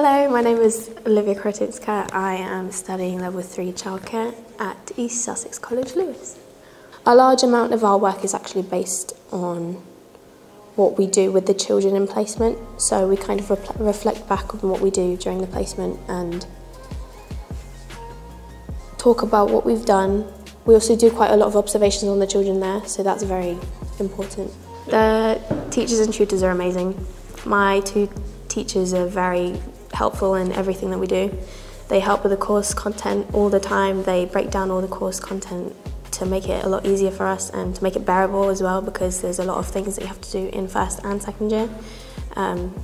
Hello, my name is Livvy Korotynska. I am studying Level 3 Childcare at East Sussex College, Lewes. A large amount of our work is actually based on what we do with the children in placement, so we kind of reflect back on what we do during the placement and talk about what we've done. We also do quite a lot of observations on the children there, so that's very important. The teachers and tutors are amazing. My two teachers are very helpful in everything that we do. They help with the course content all the time. They break down all the course content to make it a lot easier for us and to make it bearable as well, because there's a lot of things that you have to do in first and second year.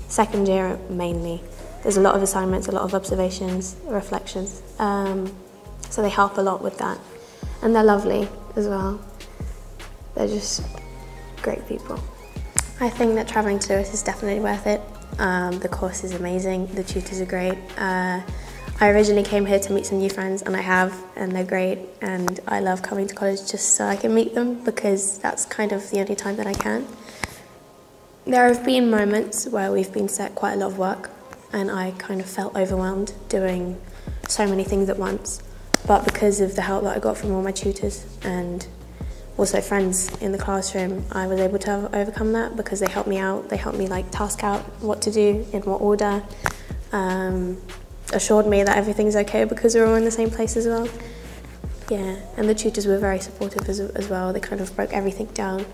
Second year mainly. There's a lot of assignments, a lot of observations, reflections. So they help a lot with that. And they're lovely as well. They're just great people. I think that travelling to Lewes is definitely worth it. The course is amazing, the tutors are great. I originally came here to meet some new friends, and I have, and they're great, and I love coming to college just so I can meet them, because that's kind of the only time that I can. There have been moments where we've been set quite a lot of work and I kind of felt overwhelmed doing so many things at once, but because of the help that I got from all my tutors and also friends in the classroom, I was able to overcome that because they helped me out. They helped me like task out what to do, in what order, assured me that everything's okay because we're all in the same place as well. Yeah, and the tutors were very supportive as well. They kind of broke everything down.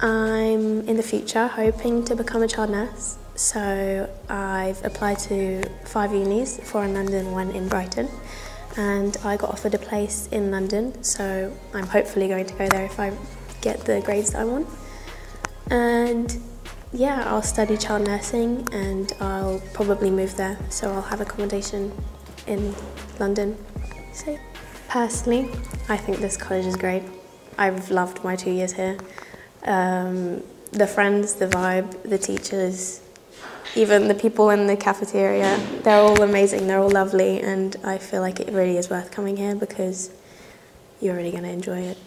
I'm in the future hoping to become a child nurse. So I've applied to 5 unis, 4 in London, 1 in Brighton. And I got offered a place in London, so I'm hopefully going to go there if I get the grades that I want. And yeah, I'll study child nursing and I'll probably move there, so I'll have accommodation in London. So personally, I think this college is great. I've loved my 2 years here. The friends, the vibe, the teachers, even the people in the cafeteria, they're all amazing, they're all lovely, and I feel like it really is worth coming here because you're really going to enjoy it.